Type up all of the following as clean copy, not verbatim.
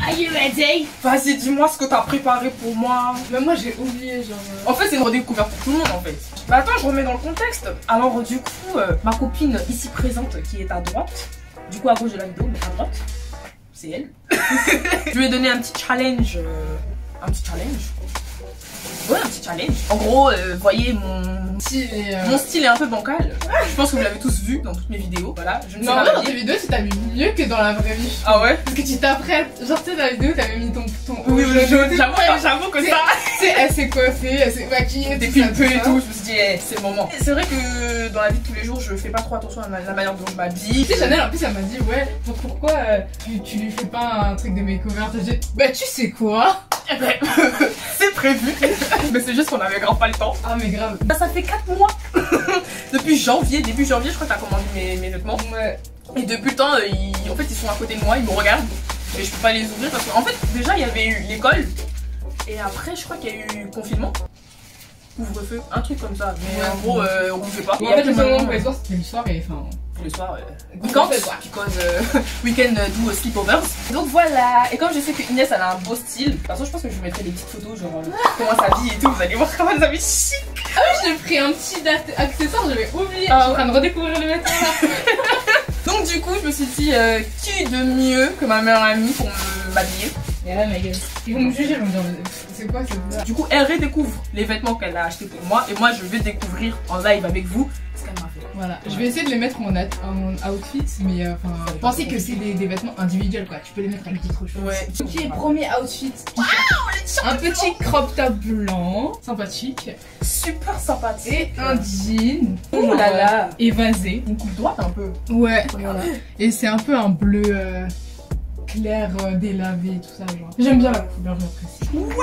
Are you ready? Vas-y, dis-moi ce que t'as préparé pour moi. Mais moi j'ai oublié, genre. En fait, c'est une redécouverte pour tout le monde en fait. Bah attends, je remets dans le contexte. Alors, du coup, ma copine ici présente qui est à droite, du coup à gauche de la vidéo, mais à droite, c'est elle. Je lui ai donné un petit challenge. Un petit challenge? Ouais, un petit challenge. En gros, voyez, mon style est un peu bancal. Je pense que vous l'avez tous vu dans toutes mes vidéos. Voilà, je ne sais pas. Dans tes vidéos, tu t'habilles mieux que dans la vraie vie. Ah ouais? Parce que tu t'apprêtes. Genre, tu sais, dans la vidéo, t'avais mis ton. Oui, j'avoue que ça. Tu sais, elle s'est coiffée, elle s'est maquillée, des pulpes et tout. Je me suis dit, c'est le moment. C'est vrai que dans la vie de tous les jours, je fais pas trop attention à la manière dont je m'habille. Tu sais, Janelle, en plus, elle m'a dit, ouais, pourquoi tu lui fais pas un truc de makeover? J'ai dit, bah, tu sais quoi? C'est prévu. Mais c'est juste qu'on avait grave pas le temps. Ah mais grave. Ça fait 4 mois. Depuis janvier, début janvier je crois que t'as commandé mes vêtements. Ouais. Et depuis le temps en fait ils sont à côté de moi, ils me regardent. Mais je peux pas les ouvrir parce qu'en fait déjà il y avait eu l'école. Et après je crois qu'il y a eu confinement. Couvre-feu, un truc comme ça. Mais ouais, en gros on bougeait pas. Et en fait le moment où on pouvait voir c'était le soir et enfin... Le soir, quand week-end do sleepovers. Donc voilà, et comme je sais que Inès elle a un beau style, de toute façon je pense que je vous mettrai des petites photos, genre comment elle s'habille et tout, vous allez voir comment elle s'habille chic. Ah oui, j'ai pris un petit accessoire, j'avais oublié, je suis en train de redécouvrir le matin. Donc du coup, je me suis dit, qui de mieux que ma meilleure amie pour m'habiller? Et là, ma gueule, ils vont me juger, ils vont me dire, c'est quoi ça? Du coup, elle redécouvre les vêtements qu'elle a achetés pour moi, et moi je vais découvrir en live avec vous ce qu'elle m'a fait. Voilà, ouais. Je vais essayer de les mettre en mon outfit, mais enfin, pensez que c'est des vêtements individuels quoi, tu peux les mettre avec d'autres choses. Ouais. Ok, premier outfit. Wow, un petit crop top blanc, sympathique. Super sympathique. Et un jean. Oh là là. Évasé. On coupe droite un peu. Ouais. Voilà. Et c'est un peu un bleu clair délavé, tout ça genre. J'aime bien la couleur, j'apprécie. Wow.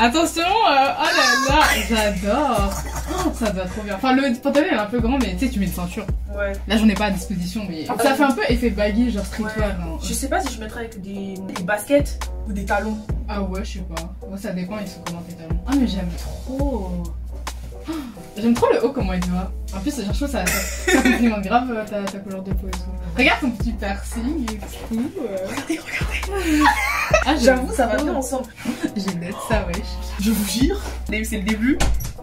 Attention, oh là là, j'adore. Oh, ça va trop bien. Enfin, le pantalon est un peu grand, mais tu sais, tu mets une ceinture. Ouais. Là, j'en ai pas à disposition, mais ça fait un peu effet baggy, genre streetwear. Ouais. Je sais pas si je mettrais avec des baskets ou des talons. Ah ouais, je sais pas. Ouais, ça dépend, ils sont comment tes talons. Ah, mais j'aime trop. Oh, j'aime trop le haut, comment il te va. En plus, genre, je trouve ça complimente grave ta couleur de peau et tout. Regarde ton petit piercing et tout. Regardez. Ah, j'avoue, ça va bien ensemble. J'ai net ça, wesh. Je vous jure, c'est le début.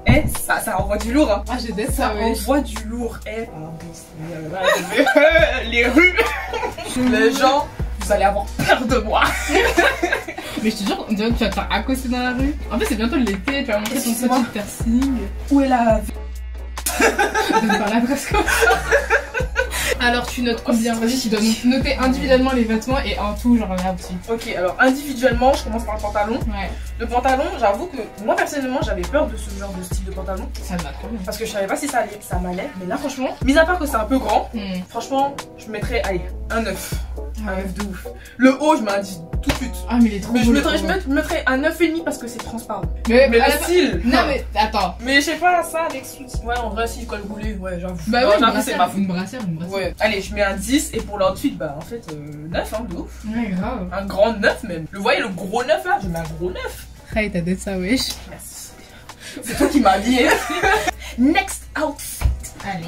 Eh, ça envoie du lourd hein. Ah j'ai des ça envoie du lourd. Eh, les rues. Les gens, vous allez avoir peur de moi. Mais je te jure, on dirait que tu vas te faire accoster dans la rue. En fait c'est bientôt l'été, tu vas montrer ton petit piercing. Où est la... Donne par là presque. Alors tu notes combien? Vas-y, tu dois noter individuellement les vêtements et en tout genre là aussi. Ok, alors individuellement je commence par le pantalon. Ouais. Le pantalon, j'avoue que moi personnellement j'avais peur de ce genre de style de pantalon. Ça m'a trop bien. Parce que je savais pas si ça m'allait. Mais là franchement, mis à part que c'est un peu grand, franchement je mettrais, allez, un 9. Ouais. Un 9 de ouf. Le haut je m'indique tout de suite. Ah mais il est trop beau. Je mettrais un 9,5 parce que c'est transparent. Mais le style. Non mais attends. Mais je sais pas ça avec sous. Ouais en vrai si le col roulé, ouais j'avoue. Bah oui, c'est ma faute. Une brassière. Ouais. Allez, je mets un 10 et pour l'autre suite, bah en fait 9 hein, de ouf. Ouais, grave. Un grand 9 même. Vous voyez le gros 9 là? Je mets un gros 9. Hey, t'as dit ça, wesh. Merci. C'est toi qui m'as habillé. Next outfit. Allez.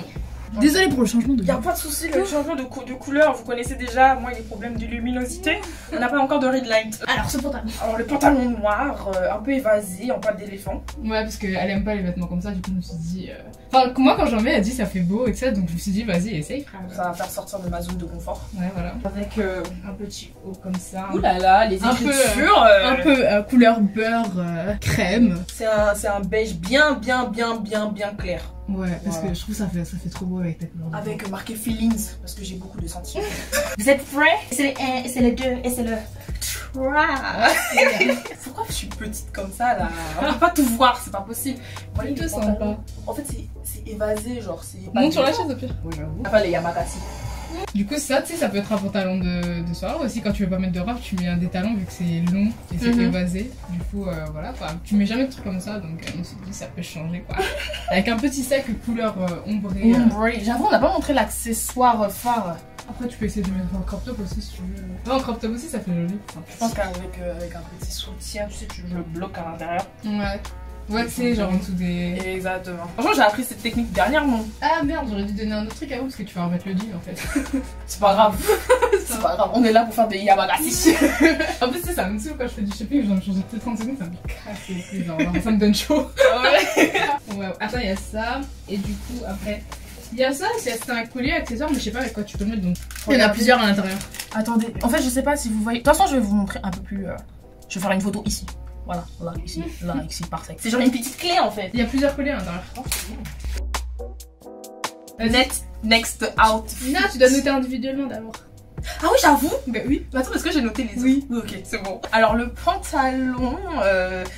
Désolée pour le changement de couleur. Y'a pas de souci, le changement de couleur, vous connaissez déjà, moi les problèmes de luminosité. On n'a pas encore de red light. Alors ce pantalon. Alors le pantalon noir, un peu évasé, en pâte d'éléphant. Ouais, parce qu'elle aime pas les vêtements comme ça, du coup je me suis dit. Enfin, moi quand j'en mets, elle dit ça fait beau et tout ça, donc je me suis dit vas-y, essaye frère. Ça va faire sortir de ma zone de confort. Ouais, voilà. Avec un petit haut comme ça. Ouh là là, les écritures. Un peu couleur beurre crème. C'est un beige bien clair. Ouais, parce que je trouve que ça fait trop beau avec ta couleur. Avec marqué feelings, parce que j'ai beaucoup de sentiments. Vous êtes prêts? C'est le 1, et c'est le 2, et c'est le 3. Pourquoi je suis petite comme ça là? On peut pas tout voir, c'est pas possible. Les deux sont pas. En fait, c'est évasé, genre. Monte sur la chaise au pire. Ouais, j'avoue. Enfin, les Yamakasi. Du coup, ça, tu sais, ça peut être un pantalon de soir aussi. Quand tu veux pas mettre de robe, tu mets des talons vu que c'est long et c'est évasé. Du coup, voilà quoi. Tu mets jamais de trucs comme ça, donc on se dit ça peut changer quoi. Avec un petit sac couleur ombrée. J'avoue, on n'a pas montré l'accessoire phare. Après, tu peux essayer de mettre un crop top aussi si tu veux. Non, un crop top aussi, ça fait joli. Je pense qu'avec un petit soutien, tu sais, tu le bloques à l'intérieur. Ouais. Ouais, c'est genre en dessous des... Exactement. Franchement, j'ai appris cette technique dernièrement. Ah merde, j'aurais dû donner un autre truc à vous parce que tu vas remettre le lit en fait. C'est pas grave. C'est pas grave, on est là pour faire des yamagasi. En plus, ça me saoule quand je fais du shopping, je dois me changer de 30 secondes, ça me casse les pieds, genre ça me donne chaud. Ouais. Attends, il y a ça, et du coup, après... Il y a ça, c'est un collier accessoire, mais je sais pas avec quoi tu peux le mettre, donc... Il y en a plusieurs à l'intérieur. Attendez, en fait, je sais pas si vous voyez... De toute façon, je vais vous montrer un peu plus... Je vais faire une photo ici. Voilà, là, ici, là, ici, parfait. C'est genre une petite clé en fait. Il y a plusieurs colliers à l'intérieur. Next out. Non, tu dois noter individuellement d'abord. Ah oui, j'avoue. Bah oui. Attends, parce que j'ai noté les autres. Oui, ok, c'est bon. Alors le pantalon,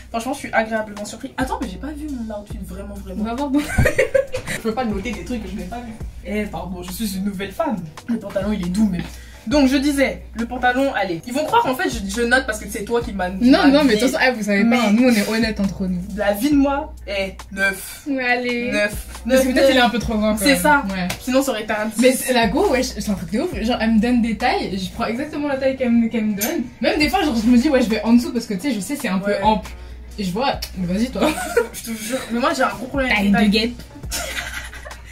franchement, je suis agréablement surpris. Attends, mais j'ai pas vu mon outfit vraiment. On va voir. Je peux pas noter des trucs que je n'ai pas vu. Eh, pardon, je suis une nouvelle femme. Le pantalon, il est doux, mais. Donc je disais, le pantalon, allez. Ils vont croire en fait, je note parce que c'est toi qui m'as... Non, mais de toute façon, vous savez pas, nous on est honnêtes entre nous. La vie de moi est 9. Ouais, allez. 9. Parce que peut-être il est un peu trop grand quand même. C'est ça. Ouais. Sinon ça aurait été un petit... Mais la go, ouais, c'est un truc de ouf. Genre elle me donne des tailles, je prends exactement la taille qu'elle me donne. Même des fois, genre je me dis, ouais, je vais en dessous parce que tu sais, je sais, c'est un peu ample. Et je vois, mais vas-y toi. Je te jure, mais moi j'ai un gros problème avec les tailles.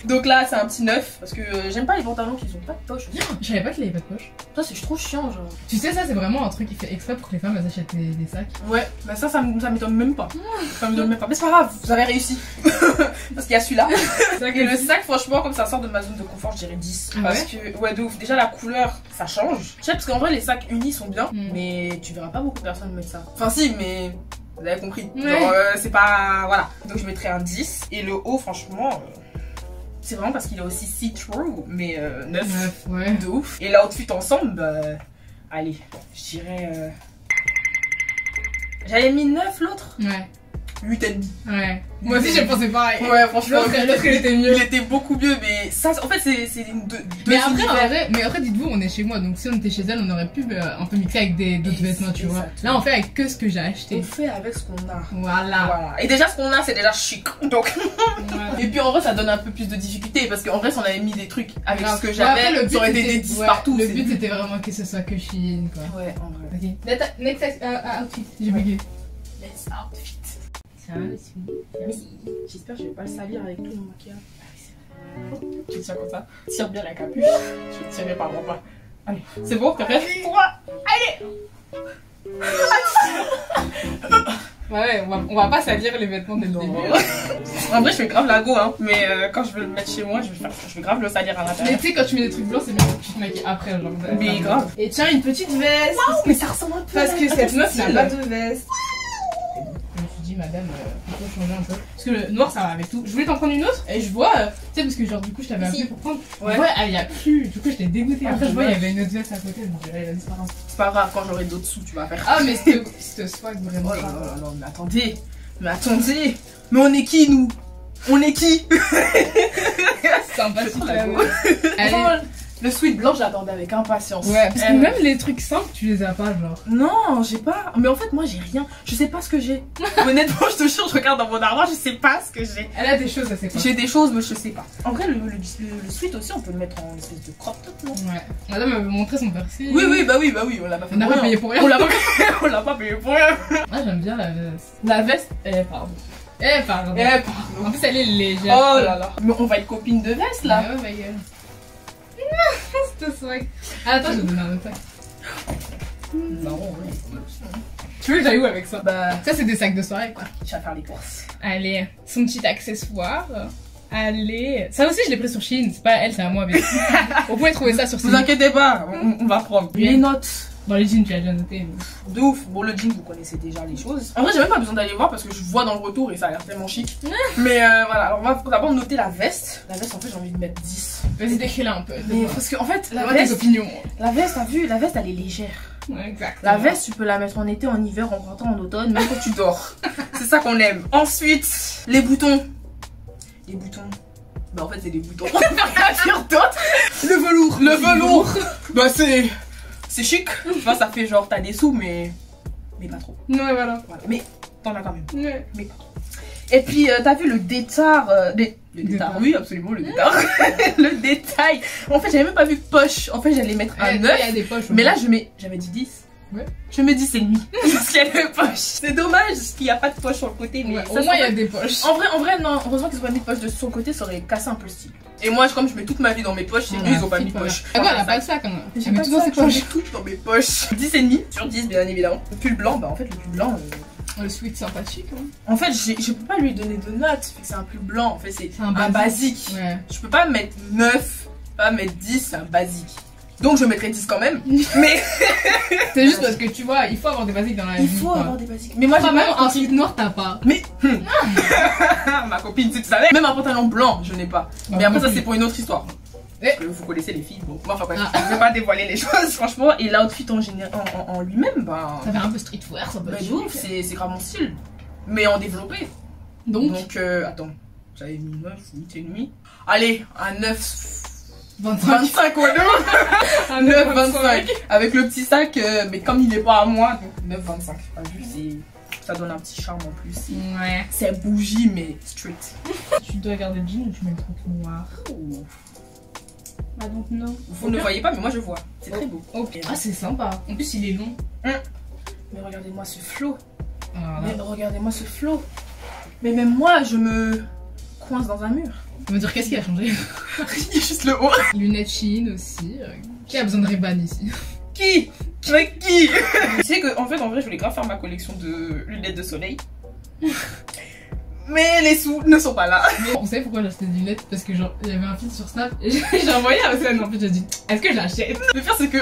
Donc là c'est un petit 9 parce que j'aime pas les pantalons qui ont pas de poche. Je savais pas qu'il avait pas de poche. Ça c'est trop chiant genre. Tu sais ça c'est vraiment un truc qui fait exprès pour que les femmes elles achètent des sacs. Ouais, bah ça m'étonne même pas. Ça m'étonne même pas. Mais c'est pas grave, vous avez réussi. Parce qu'il y a celui-là. Et le sac franchement comme ça sort de ma zone de confort je dirais 10. Ah parce que ouais de ouf, déjà la couleur ça change. Tu sais parce qu'en vrai les sacs unis sont bien mais tu verras pas beaucoup de personnes mettre ça. Enfin si mais... Vous avez compris. Ouais. C'est pas... Voilà. Donc je mettrais un 10 et le haut franchement... C'est vraiment parce qu'il est aussi see-through, mais 9, ouais. De ouf. Et l'outfit ensemble, allez, je dirais... J'avais mis 9 l'autre. Ouais. 8,5. Ouais. Moi aussi j'ai pensé pareil. Ouais, franchement, l'autre il était mieux. Il était beaucoup mieux, mais ça, en fait, c'est deux mais après, dites-vous, on est chez moi, donc si on était chez elle, on aurait pu un peu mixer avec d'autres vêtements, tu vois. Là, on fait avec que ce que j'ai acheté. On fait avec ce qu'on a. Voilà. Et déjà, ce qu'on a, c'est déjà chic. Donc. Voilà. Et puis en vrai, ça donne un peu plus de difficulté parce qu'en vrai, si on avait mis des trucs avec ce que j'avais, ça aurait été des 10 partout. Le but, c'était vraiment que ce soit que Shein, quoi. Ouais, en vrai. Ok. Next outfit, j'ai bugué. Next outfit. J'espère que je vais pas le salir avec tout mon maquillage. Tu tiens comme ça, tire bien la capuche. Je tirerai par mon bas. Allez, c'est bon, t'es prêt? 3, allez! Ouais, on va pas salir les vêtements dès le début. En vrai, je fais grave la go, hein. Mais quand je vais le mettre chez moi, je vais grave le salir à l'intérieur. Mais tu sais, quand tu mets des trucs blancs, c'est bien que tu te maquilles après, genre. Mais grave. Et tiens, une petite veste. Waouh, mais ça ressemble un peu. Parce que cette meuf n'a pas de veste. Madame, plutôt changer un peu. Parce que le noir ça va avec tout. Je voulais t'en prendre une autre et je vois, tu sais, parce que genre du coup je t'avais appelé pour prendre. Ouais, il y a plus. Du coup j'étais dégoûtée. Après je vois, il y avait une autre veste à côté. C'est pas grave, quand j'aurai d'autres sous, tu vas faire. Ah, mais c'était swag vraiment. Oh là là là, mais attendez. Mais attendez. Mais on est qui nous? On est qui? Sympathique la go. Le sweat blanc, j'attendais avec impatience. Ouais, parce que même les trucs simples, tu les as pas, genre. Non, j'ai pas. Mais en fait, moi, j'ai rien. Je sais pas ce que j'ai. Honnêtement, je te jure, je regarde dans mon armoire, je sais pas ce que j'ai. Elle a des choses, ça c'est pas. J'ai des choses, mais je sais pas. En vrai, le sweat aussi, on peut le mettre en espèce de crop top, non? Ouais. Madame m'avait montré son persil. Oui, on l'a pas fait. On l'a pas payé pour rien. On l'a pas payé pour rien. Moi, j'aime bien la veste. La veste, pardon. En plus, elle est légère. Oh là là. Mais on va être copine de veste, là. Oh my god. Non, c'est attends, je vais donner un autre sac. Non, oui. Tu veux que j'aille où avec ça? Bah, ça, c'est des sacs de soirée, quoi. Je vais faire les courses. Allez, son petit accessoire. Allez. Ça aussi, je l'ai pris sur Shein. C'est pas elle, c'est à moi. Mais... Vous pouvez trouver ça sur Shein. Vous inquiétez pas, on va prendre. Les notes. Dans les jeans, tu as déjà noté. Mais... De ouf. Bon, le jean, vous connaissez déjà les choses. En vrai, j'ai même pas besoin d'aller voir parce que je vois dans le retour et ça a l'air tellement chic. Mais voilà, alors on va d'abord noter la veste. La veste, en fait, j'ai envie de mettre 10. Vas-y, décris-la un peu. Mais parce que, en fait, la veste, t'as vu, la veste, elle est légère. Ouais, exactement. La veste, tu peux la mettre en été, en hiver, en printemps, en automne, même quand tu dors. C'est ça qu'on aime. Ensuite, les boutons. Les boutons. Bah, en fait, c'est des boutons. On va faire dire d'autres. Le velours. Le velours. Bah, c'est. C'est chic, enfin, ça fait genre t'as des sous mais pas trop. Ouais voilà. Mais t'en as quand même. Ouais. Mais pas trop. Et puis t'as vu le détard, le détard. Oui absolument le détard. Le détail. En fait j'avais même pas vu de poche. En fait j'allais mettre un 9. Il y a des poches, mais là j'avais dit 10. Ouais. Je me dis c'est le mi parce qu'il y a des poches. C'est dommage qu'il n'y a pas de poche sur le côté, mais ouais, ça, au moins il y a des poches. En vrai non, heureusement qu'ils n'ont pas mis de poche de son côté, ça aurait cassé un peu le style. Et moi comme je mets toute ma vie dans mes poches, et eux ils n'ont pas mis de poche. Ah ouais, elle a pas de sac, j'ai mis tout dans ses poches. J'ai tout dans mes poches. 10,5 sur 10 bien évidemment. Le pull blanc, bah en fait le pull blanc... Le sweat sympathique. Hein. En fait, je peux pas lui donner de notes. C'est un pull blanc, en fait, c'est un basique. Ouais. Je peux pas mettre 9, pas mettre 10, c'est un basique. Donc je mettrai 10 quand même. Mais c'est juste parce que tu vois, il faut avoir des basiques dans la vie. Il faut avoir des basiques. Mais moi, j'ai même un slip noir, t'as pas. Mais ma copine, tu savais. Même un pantalon blanc, je n'ai pas. Mais après, ça, c'est pour une autre histoire. Vous connaissez les filles, bon, moi enfin, je vais pas dévoiler les choses, franchement. Et l'outfit en lui-même, bah. Ça fait un peu streetwear, ça peut être. Bah, c'est grave mon style, mais en développé. Donc, attends, j'avais mis 9, 8,5. Allez, un 9. 25 ouais, non. 9, 25. Avec le petit sac, mais comme il n'est pas à moi, donc 9, 25. Pas vu, ça donne un petit charme en plus. Ouais. C'est bougie, mais street. Tu dois garder le jean ou tu mets le truc noir? Oh. Ah donc non. Vous ne voyez pas mais moi je vois. C'est très beau. Okay. Ah c'est sympa. En plus il est long. Mais regardez-moi ce flow. Ah, mais regardez-moi ce flow. Mais même moi je me coince dans un mur. Je veux dire qu'est-ce qui a changé? Juste le haut. Lunettes Shein aussi. Qui a besoin de Ray-Ban ici? Qui? Mais qui? Tu sais que en vrai je voulais grave faire ma collection de lunettes de soleil. Mais les sous ne sont pas là. Vous savez pourquoi j'ai acheté des lunettes? Parce que genre il y avait un film sur Snap et j'ai envoyé à Océane. En fait j'ai dit est-ce que je l'achète? Le pire c'est que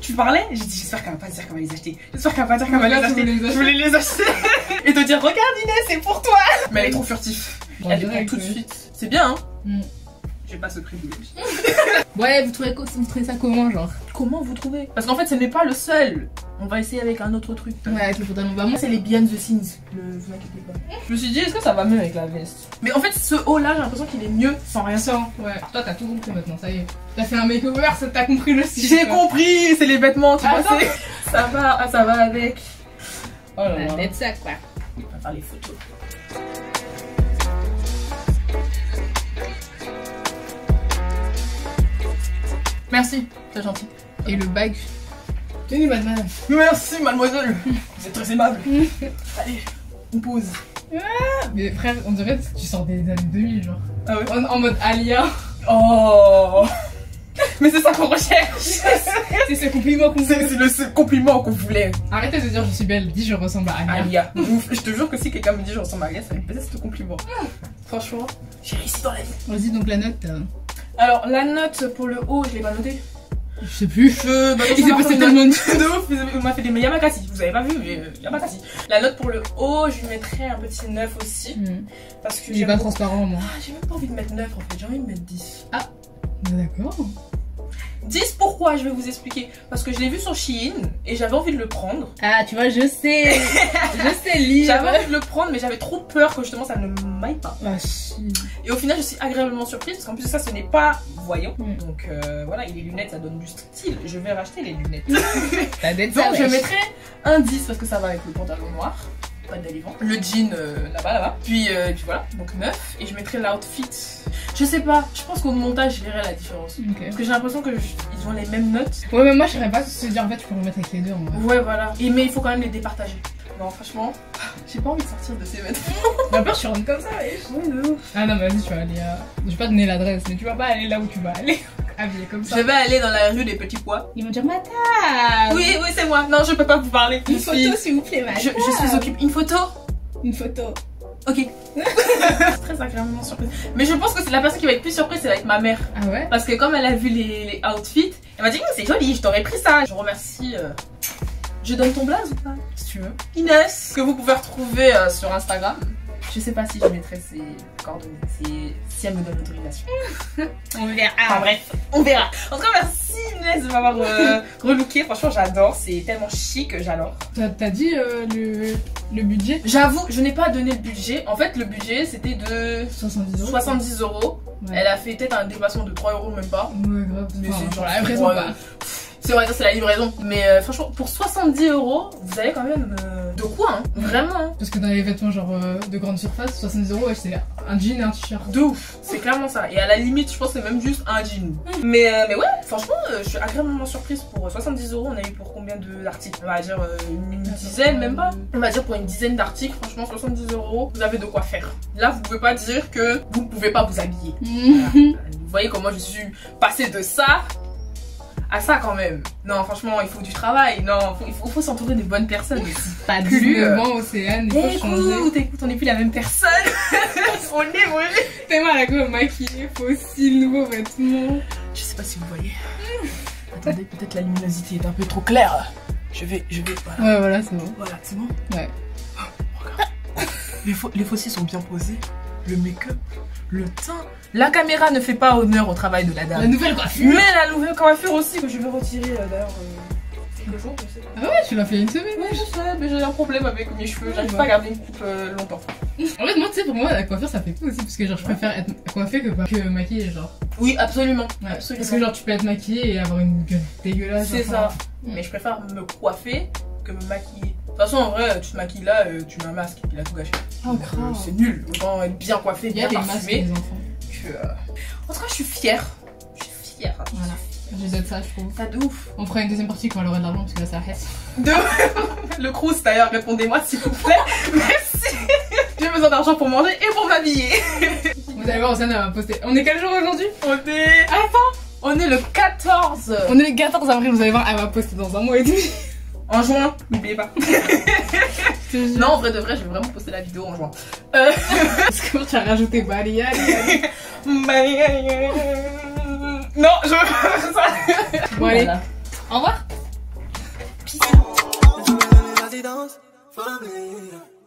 tu parlais, j'ai dit j'espère qu'elle va pas dire qu'elle va les acheter. J'espère qu'elle va pas dire qu'elle va les acheter. Je voulais les acheter. Et te dire regarde Inès c'est pour toi. Mais elle est trop furtive. Elle les prend tout de suite. C'est bien hein. J'ai pas ce privilège. Ouais vous trouvez ça comment genre? Comment vous trouvez? Parce qu'en fait ce n'est pas le seul. On va essayer avec un autre truc. Ouais, avec le pantalon bas. Moi, c'est les Beyond the Scenes. Vous inquiétez pas. Je me suis dit, est-ce que ça va mieux avec la veste? Mais en fait, ce haut-là, j'ai l'impression qu'il est mieux sans rien. Sans, ouais. Toi, t'as tout compris maintenant, ça y est. T'as fait un makeover, t'as compris le style. J'ai compris, c'est les vêtements, tu vois. Ça va avec. Oh là là. Mettre ça, quoi. On va faire les photos. Merci, c'est gentil. Et le bag. Tenez mademoiselle. Merci mademoiselle. Vous êtes très aimable. Allez, on pose. Mais frère, on dirait que tu sors des années 2000 genre. Ah ouais. En mode Alia. Oh. Mais c'est ça qu'on recherche. C'est ce compliment qu'on voulait. C'est le compliment qu'on voulait. Arrêtez de dire je suis belle, dis je ressemble à Alia. Ouf, je te jure que si quelqu'un me dit je ressemble à Alia, ça va passer ce compliment. Franchement, j'ai réussi dans la vie. Vas-y donc la note. Alors la note pour le haut, je l'ai pas notée. Je sais plus. Il s'est passé tellement de ouf. On m'a fait des mais Yamakasi. Vous avez pas vu mais Yamakasi. La note pour le haut, je lui mettrais un petit 9 aussi. Parce que il est pas transparent moi. Ah, j'ai même pas envie de mettre 9 en fait, j'ai envie de mettre 10. Ah, d'accord. 10 pourquoi, je vais vous expliquer. Parce que je l'ai vu sur Shein et j'avais envie de le prendre. Ah tu vois, je sais. Je sais lire. J'avais envie de le prendre mais j'avais trop peur que justement ça ne m'aille pas. Ah, Shein. Et au final je suis agréablement surprise parce qu'en plus ça ce n'est pas voyant. Donc voilà, et les lunettes ça donne du style. Je vais racheter les lunettes. Donc je mettrai un 10 parce que ça va avec le pantalon noir. Pas d'aliment. Le jean là-bas. Puis voilà, donc 9. Et je mettrai l'outfit. Je sais pas, je pense qu'au montage je verrai la différence. Okay. Parce que j'ai l'impression qu'ils ont les mêmes notes. Ouais, mais moi je saurais pas se dire en fait tu peux remettre avec les deux en vrai. Ouais, voilà. Et mais il faut quand même les départager. Non, franchement, j'ai pas envie de sortir de ces vêtements. D'abord je suis rentrée comme ça, et je... Ah non, vas-y, tu vas aller à... Je vais pas donner l'adresse, mais tu vas pas aller là où tu vas aller. Habillée comme ça. Je vais aller dans la rue des petits pois. Ils vont dire madame. Oui, oui, c'est moi. Non, je peux pas vous parler. Une photo, s'il vous plaît, madame. Je suis occupée. Une photo. Une photo. Ok. Très agréablement surprise. Mais je pense que c'est la personne qui va être plus surprise, c'est avec ma mère. Ah ouais? Parce que comme elle a vu les outfits, elle m'a dit c'est joli, je t'aurais pris ça. Je remercie. Je donne ton blaze ou pas? Si tu veux. Inès, que vous pouvez retrouver sur Instagram. Je sais pas si je mettrai ses coordonnées, si elle me donne l'autorisation. On verra. Enfin bref, on verra. En tout cas, merci Inès de m'avoir relooké. Franchement, j'adore. C'est tellement chic, j'adore. T'as dit le budget? J'avoue, je n'ai pas donné le budget. En fait, le budget, c'était de 70 euros. Ouais. Elle a fait peut-être un dépassement de 3 euros, même pas. Ouais, grave. Mais c'est genre la raison pas. c'est vrai, c'est la livraison. Mais franchement, pour 70 €, vous avez quand même de quoi, hein, vraiment. Hein. Parce que dans les vêtements genre de grande surface, 70 €, ouais, c'est un jean et un t-shirt. De ouf, c'est clairement ça. Et à la limite, je pense que c'est même juste un jean. Mais ouais, franchement, je suis agréablement surprise. Pour 70 €, on a eu pour combien d'articles? On va dire une dizaine, même pas. On va dire pour une dizaine d'articles, franchement, 70 €, vous avez de quoi faire. Là, vous pouvez pas dire que vous ne pouvez pas vous habiller. Voilà. Vous voyez comment je suis passée de ça à ça quand même. Non, franchement, il faut du travail. Non, il faut s'entourer des bonnes personnes. Pas du moment, Océane. Écoute, on n'est plus la même personne. On est brûlé. T'es mal à quoi maquiller, faut aussi le nouveau vêtement. Je sais pas si vous voyez. Attendez, peut-être la luminosité est un peu trop claire. Je vais. Voilà. Ouais, voilà, c'est bon. Voilà, c'est bon. Ouais. Oh, regarde. Les fossiles sont bien posés. Le make-up, le teint. La caméra ne fait pas honneur au travail de la dame. La nouvelle coiffure. Mais la nouvelle coiffure aussi, que je vais retirer d'ailleurs. Le jour, tu sais. Ah ouais, tu l'as fait une semaine. Oui, je sais, mais j'ai un problème avec mes cheveux. J'arrive pas à garder une coupe longtemps. En fait, moi, tu sais, pour moi, la coiffure, ça fait tout aussi. Parce que, genre, je préfère être coiffée que maquillée, genre. Oui, absolument. Ouais, absolument. Parce que, genre, tu peux être maquillée et avoir une gueule dégueulasse. C'est ça. Mais je préfère me coiffer que me maquiller. De toute façon, en vrai, tu te maquilles là, tu mets un masque, il a tout gâché. Oh, grave. C'est nul. Autant être bien coiffé, bien parfumé. En tout cas, je suis fière. Je suis fière. Voilà. Je donne ça, je trouve. Ça de ouf. On fera une deuxième partie quand elle aura de l'argent, parce que là, ça reste. De ouf. Le cruise, d'ailleurs, répondez-moi s'il vous plaît. Merci. J'ai besoin d'argent pour manger et pour m'habiller. Vous allez voir, Océane va poster. On est quel jour aujourd'hui? On est. Attends, on est le 14. On est le 14 avril, vous allez voir, elle va poster dans un mois et demi. En juin, n'oubliez pas. Non, en vrai de vrai, je vais vraiment poster la vidéo en juin. Parce que tu as rajouté Alia. Non, je veux pas faire ça. Bon, allez. Voilà. Au revoir. Peace.